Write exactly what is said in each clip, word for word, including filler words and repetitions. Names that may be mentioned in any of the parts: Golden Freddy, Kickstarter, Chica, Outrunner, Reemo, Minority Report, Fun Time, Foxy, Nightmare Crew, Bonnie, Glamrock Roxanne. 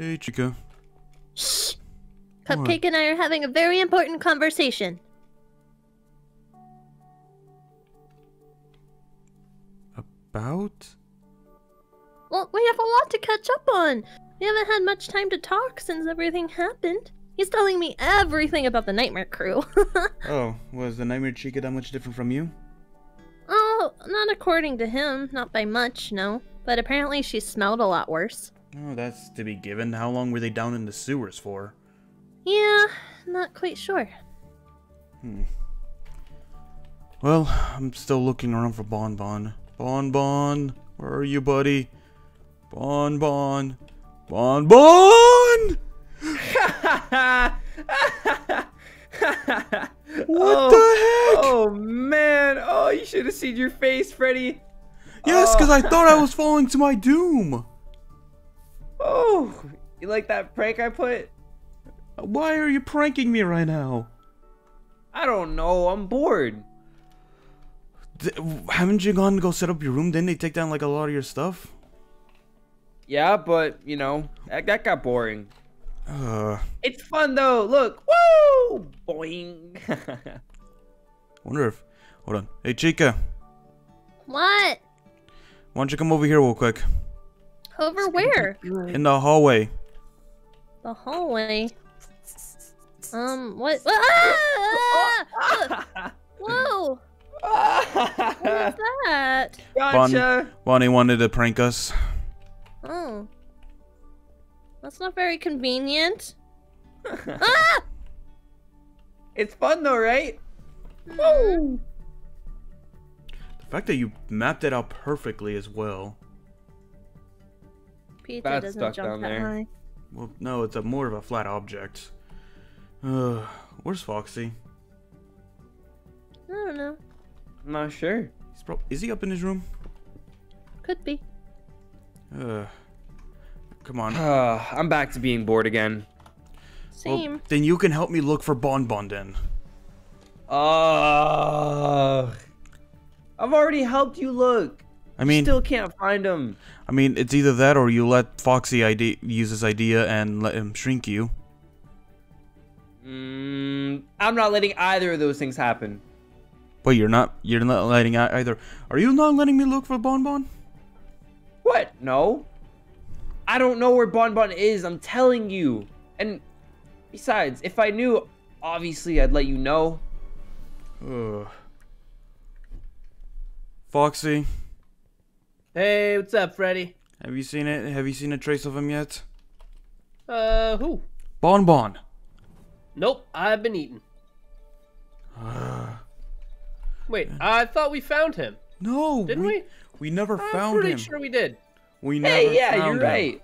Hey, Chica. Shh. Cupcake what? And I are having a very important conversation. About? Well, we have a lot to catch up on. We haven't had much time to talk since everything happened. He's telling me everything about the Nightmare Crew. Oh, was the Nightmare Chica that much different from you? Oh, not according to him. Not by much, no. But apparently she smelled a lot worse. Oh, that's to be given. How long were they down in the sewers for? Yeah, not quite sure. Hmm. Well, I'm still looking around for Bon Bon. Bon Bon, where are you, buddy? Bon Bon. Bon Bon! What oh, the heck? Oh, man. Oh, you should have seen your face, Freddy. Yes, because oh. I thought I was falling to my doom. Oh, you like that prank I put? Why are you pranking me right now? I don't know. I'm bored. Th haven't you gone to go set up your room? Didn't they take down like a lot of your stuff? Yeah, but, you know, that, that got boring. Uh, it's fun, though. Look. Woo! Boing. Wonder if... Hold on. Hey, Chica. What? Why don't you come over here real quick? Over where? In the hallway. The hallway? Um, what? Ah! Whoa! What was that? Gotcha. Bon, Bonnie wanted to prank us. Oh. That's not very convenient. Ah! It's fun though, right? Woo! The fact that you mapped it out perfectly as well. Pizza That's doesn't jump down that there. High. Well, no, it's a more of a flat object. Uh, where's Foxy? I don't know. I'm not sure. He's pro is he up in his room? Could be. Uh, come on. Uh, I'm back to being bored again. Same. Well, then you can help me look for Bon Bon then. Uh, I've already helped you look. I mean, you still can't find him. I mean, it's either that or you let Foxy I D use his idea and let him shrink you. Mm, I'm not letting either of those things happen. But you're not. You're not letting either. Are you not letting me look for Bon Bon? What? No. I don't know where Bon Bon is. I'm telling you. And besides, if I knew, obviously I'd let you know. Ugh. Foxy. Hey, what's up, Freddy? Have you seen it? Have you seen a trace of him yet? Uh, who? Bon Bon. Nope, I've been eaten. Wait, I thought we found him. No, didn't we? We, we never I'm found him. I'm pretty sure we did. We never hey, yeah, found you're him. Right.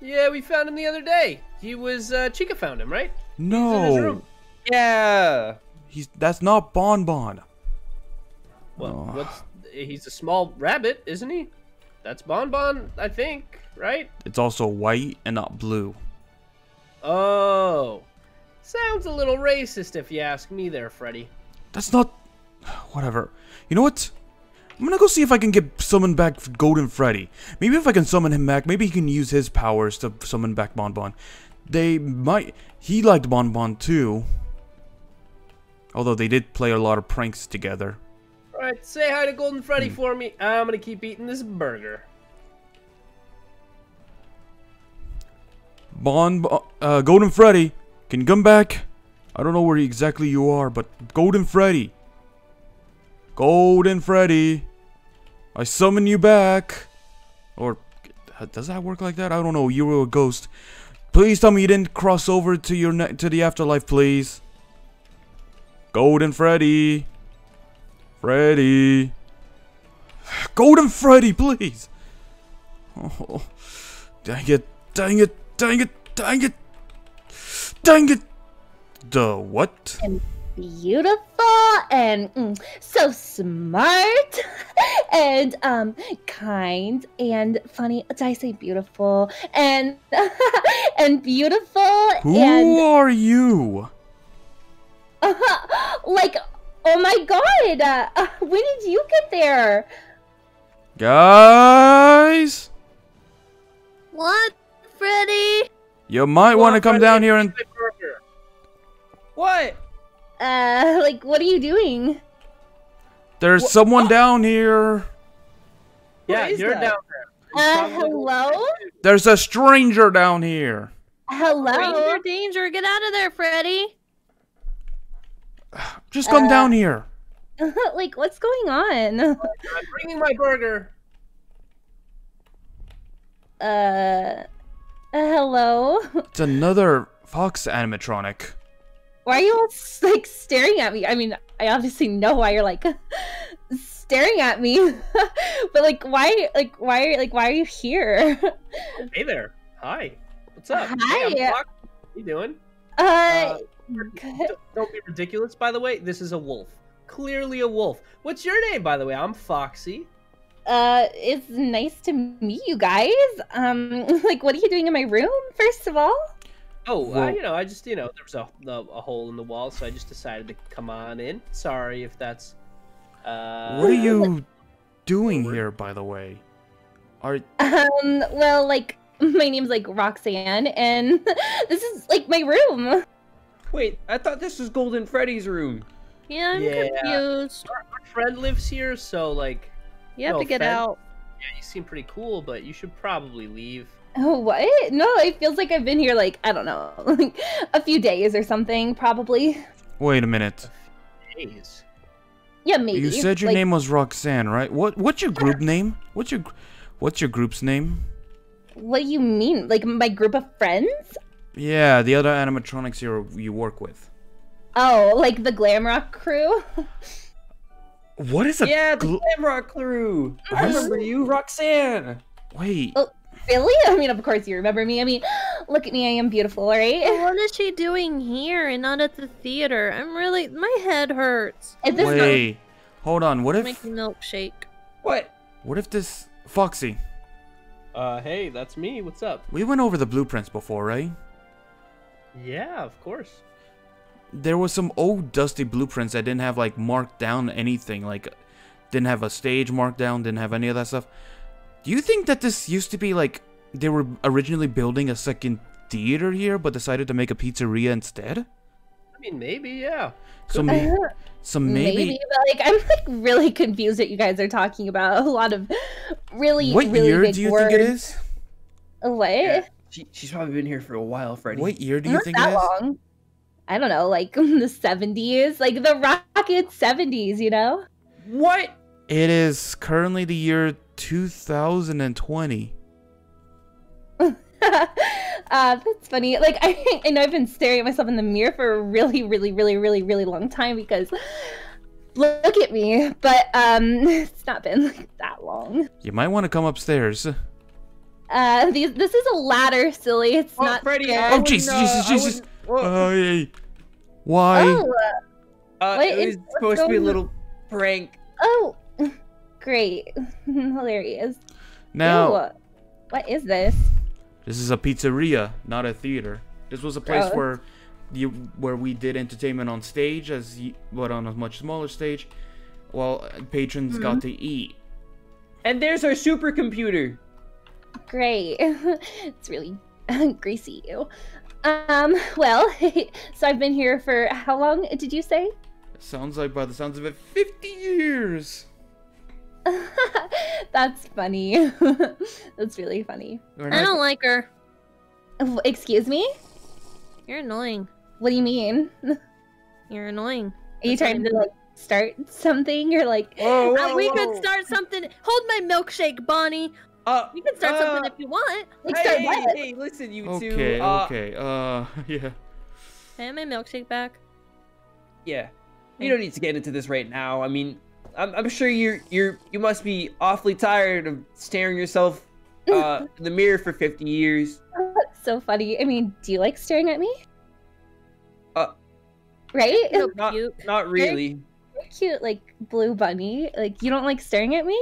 Yeah, we found him the other day. He was uh, Chica found him, right? No. He's in his room. Yeah. He's that's not Bon Bon. Well, oh. what's he's a small rabbit, isn't he? That's Bon Bon, I think, right? It's also white and not blue. Oh. Sounds a little racist if you ask me there, Freddy. That's not... Whatever. You know what? I'm gonna go see if I can get summoned back Golden Freddy. Maybe if I can summon him back, maybe he can use his powers to summon back Bon Bon. They might... He liked Bon Bon too. Although they did play a lot of pranks together. Alright, say hi to Golden Freddy mm. for me. I'm gonna keep eating this burger. Bon Bon... Uh, Golden Freddy, can you come back? I don't know where exactly you are, but Golden Freddy. Golden Freddy, I summon you back. Or does that work like that? I don't know. You were a ghost. Please tell me you didn't cross over to your ne to the afterlife, please. Golden Freddy, Freddy, Golden Freddy, please. Oh, dang it! Dang it! Dang it! Dang it! Dang it! The what? Beautiful and mm, so smart and um kind and funny. Did I say beautiful and and beautiful? Who and, are you? Uh, like, oh my God! Uh, uh, when did you get there, guys? What, Freddy? You might want to come down here and... What? Uh, like, what are you doing? There's what? someone oh. down here. Yeah, you're that? down there. Uh, hello? There's a stranger down here. Hello? Stranger danger, get out of there, Freddy. Just come uh, down here. Like, what's going on? I'm bringing my burger. Uh... Hello? It's another fox animatronic. Why are you all, like, staring at me? I mean, I obviously know why you're, like, staring at me. But, like, why, like, why, like, why are you here? Hey there. Hi. What's up? Hi. Hey, I'm Fox. How you doing? Uh, uh don't, don't be ridiculous, by the way. This is a wolf. Clearly a wolf. What's your name, by the way? I'm Foxy. Uh, it's nice to meet you guys. Um, like, what are you doing in my room, first of all? Oh, uh, you know, I just, you know, there was a, a, a hole in the wall, so I just decided to come on in. Sorry if that's, uh... What are you doing here, by the way? Are... Um, well, like, my name's, like, Roxanne, and this is, like, my room. Wait, I thought this was Golden Freddy's room. Yeah, I'm yeah. confused. Our, our friend lives here, so, like... You have no to get offense. out. Yeah, you seem pretty cool, but you should probably leave. Oh, what? No, it feels like I've been here, like, I don't know, like a few days or something, probably. Wait a minute. A few days? Yeah, maybe. You said your like... name was Roxanne, right? What? What's your group name? What's your, what's your group's name? What do you mean? Like, my group of friends? Yeah, the other animatronics you you work with. Oh, like the Glamrock Crew? What is a yeah the Glamrock Crew? I remember you, Roxanne. Wait. Oh, really? I mean, of course you remember me. I mean, look at me. I am beautiful, right? What is she doing here and not at the theater? I'm really my head hurts. Is this Wait, not... hold on. What if making milkshake? What? What if this Foxy? Uh, hey, that's me. What's up? We went over the blueprints before, right? Yeah, of course. There was some old dusty blueprints that didn't have like marked down anything, like didn't have a stage marked down, didn't have any of that stuff. Do you think that this used to be like they were originally building a second theater here, but decided to make a pizzeria instead? I mean, maybe, yeah. So, uh, may so maybe, maybe but, like, I'm like really confused what you guys are talking about. A lot of really, what really year big do you words. think it is? What? Yeah, she, she's probably been here for a while, Freddy. What year do you Not think that it is? Long. I don't know, like, the seventies? Like, the rocket seventies, you know? What? It is currently the year two thousand twenty. uh, that's funny. Like, I, I know I've been staring at myself in the mirror for a really, really, really, really, really long time because... Look at me. But, um, it's not been, like, that long. You might want to come upstairs. Uh, these, this is a ladder, silly. It's oh, not... Freddy, oh, Jesus, uh, Jesus, Jesus. Why? Why? Oh, uh, what it was supposed to be a little prank. Oh, great. Hilarious. Now, ew. What is this? This is a pizzeria, not a theater. This was a place Gross. where you where we did entertainment on stage, as you, but on a much smaller stage, while patrons mm-hmm. got to eat. And there's our supercomputer. Great. It's really greasy, ew. Um, well, so I've been here for how long, did you say? Sounds like, by the sounds of it, fifty years! That's funny. That's really funny. I don't like her. Excuse me? You're annoying. What do you mean? You're annoying. Are you trying to, like, start something? You're like, whoa, whoa, oh, we whoa. could start something. Hold my milkshake, Bonnie. Uh, you can start uh, something if you want. Like, hey, hey, hey, listen, you okay, two. Okay, uh, okay, uh, yeah. Can I have my milkshake back? Yeah. You don't need to get into this right now. I mean, I'm, I'm sure you're, you're, you must be awfully tired of staring yourself uh, in the mirror for fifty years. That's so funny. I mean, do you like staring at me? Uh. Right? No, not, not really. You're cute, like, blue bunny. Like, you don't like staring at me?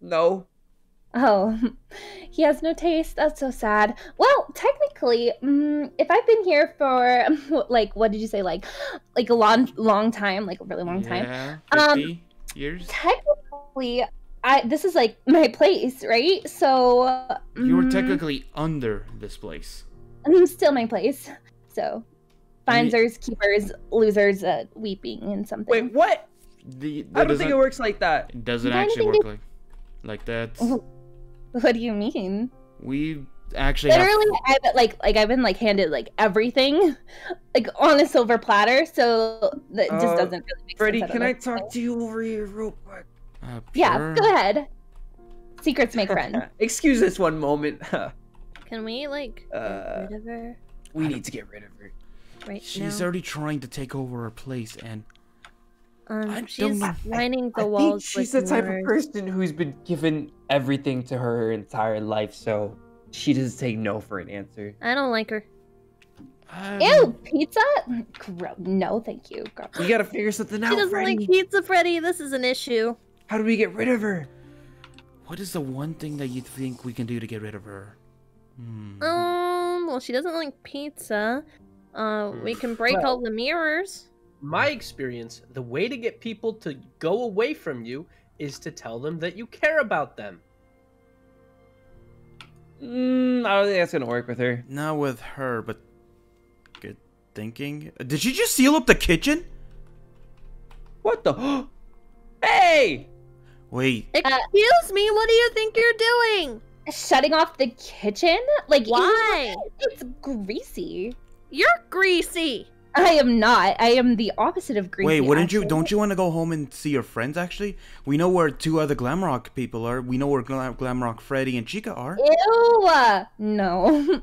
No. Oh, he has no taste. That's so sad. Well, technically, um, if I've been here for, like, what did you say? Like, like a long, long time, like a really long yeah, time. fifty um, years? Technically, I this is like my place, right? So uh, you were technically under this place. I'm still my place. So finders, I mean, keepers, losers, uh, weeping, and something. Wait, what? The, I don't think it works like that. It doesn't actually work it... like like that. What do you mean? We actually literally, have... I've like like I've been like handed like everything, like on a silver platter. So that just uh, doesn't really make Freddy, sense. Freddy, can I talk to you over here real quick? Uh, yeah, sure. Go ahead. Secrets make friends. Excuse us one moment. Can we, like, uh, get rid of her? We need to get rid of her. Right she's now. already trying to take over her place, and... Um, I she's don't lining the I, walls I think she's with the type of person who's been given everything to her, her entire life, so she doesn't take no for an answer. I don't like her. Um, Ew, pizza? No, thank you. Girl. You gotta figure something out, Freddy. She doesn't Freddy. like pizza, Freddy. This is an issue. How do we get rid of her? What is the one thing that you think we can do to get rid of her? Hmm. Um, well, she doesn't like pizza. Uh, we can break well, all the mirrors. My experience, the way to get people to go away from you is to tell them that you care about them. Mm, I don't think that's gonna work with her. Not with her, but good thinking. Did she just seal up the kitchen? What the? Hey! Wait. Excuse me, what do you think you're doing? Shutting off the kitchen? Like, why? It's greasy. You're greasy. I am not. I am the opposite of greasy. Wait, wouldn't actually. you? Don't you want to go home and see your friends, actually? We know where two other Glamrock people are. We know where Glam Glamrock Freddy and Chica are. Ew! No.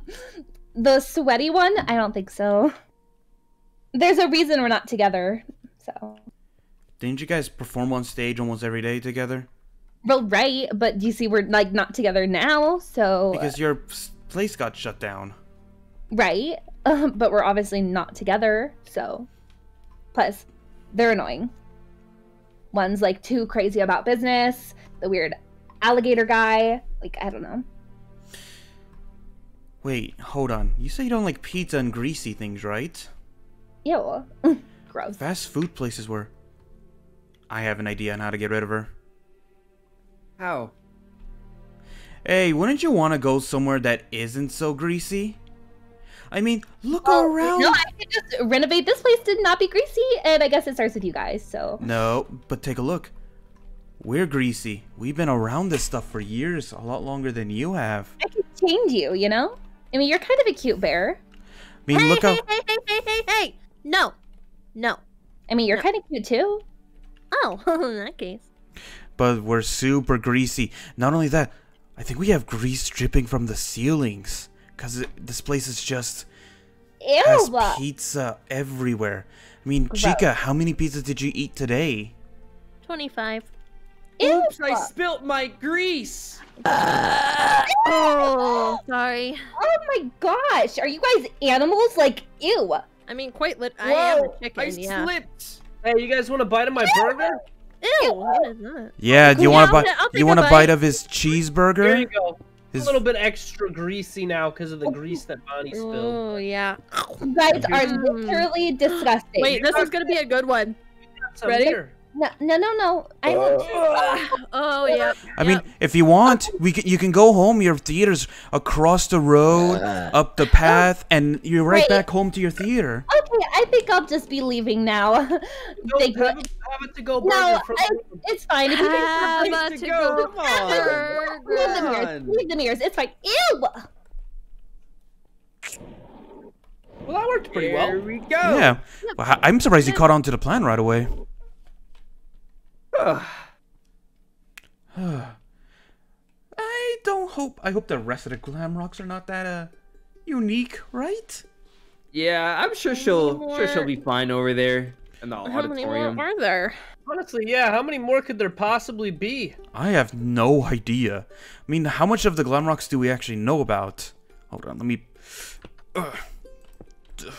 The sweaty one? I don't think so. There's a reason we're not together, so... Didn't you guys perform on stage almost every day together? Well, right, but do you see we're, like, not together now, so... Because your place got shut down. Right, uh, but we're obviously not together, so... Plus, they're annoying. One's, like, too crazy about business, the weird alligator guy, like, I don't know. Wait, hold on. You say you don't like pizza and greasy things, right? Ew. Gross. Fast food places were... I have an idea on how to get rid of her. How? Hey, wouldn't you want to go somewhere that isn't so greasy? I mean, look oh, around. No, I could just renovate this place to not be greasy, and I guess it starts with you guys, so. No, but take a look. We're greasy. We've been around this stuff for years, a lot longer than you have. I could change you, you know? I mean, you're kind of a cute bear. I mean, hey, look hey, how- Hey, hey, hey, hey, hey, hey! No. No. I mean, you're no. kind of cute, too. Oh, in that case. But we're super greasy. Not only that, I think we have grease dripping from the ceilings. Because this place is just... Ew. Has pizza everywhere. I mean, gross. Chica, how many pizzas did you eat today? twenty-five. Ew. Oops, I spilt my grease! Uh, oh, sorry. Oh my gosh, are you guys animals? Like, ew. I mean, quite lit. Whoa, I am a chicken, I yeah. slipped! Hey, you guys want a bite of my Ew. burger? Ew, Ew, what is that? Yeah, do you want yeah, a bite? You want a bite. bite of his cheeseburger? There you go. His... A little bit extra greasy now because of the grease that Bonnie spilled. Oh yeah. You guys are literally disgusting. Wait, this is gonna be a good one. Ready? No, no, no, no. I love you. Oh yeah. I mean, if you want, we can, you can go home. Your theater's across the road, up the path, and you're right Wait. back home to your theater. Okay, I think I'll just be leaving now. No, Thank have, you. Have it to go. No, from I, it's fine. If you have have a to, to go. go. Come on. Leave the mirrors. Leave the mirrors. It's fine. Ew. Well, that worked pretty Here well. There we go. Yeah. Well, I'm surprised you caught on to the plan right away. I don't hope. I hope the rest of the Glamrocks are not that uh unique, right? Yeah, I'm sure she'll more... sure she'll be fine over there in the how auditorium. How many more are there? Honestly, yeah. How many more could there possibly be? I have no idea. I mean, how much of the Glamrocks do we actually know about? Hold on, let me. Ugh. Ugh.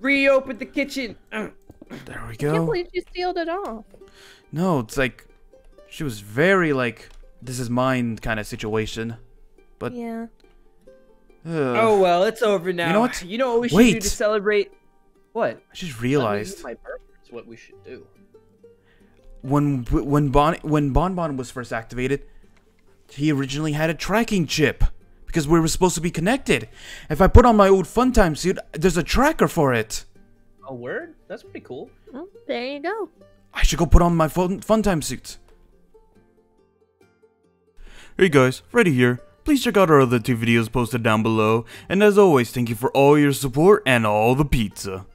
Reopen the kitchen. Ugh. There we go. I can't believe she sealed it off. No, it's like she was very like this is mine kind of situation. But yeah. Ugh. Oh well, it's over now. You know what? You know what we Wait. should do to celebrate? What? I just realized. I mean, my birthday is what we should do. when when Bon when Bon Bon was first activated, he originally had a tracking chip because we were supposed to be connected. If I put on my old Fun Time suit, there's a tracker for it. A word? That's pretty cool. Well, there you go. I should go put on my fun, fun Time suit. Hey guys, Freddy here. Please check out our other two videos posted down below. And as always, thank you for all your support and all the pizza.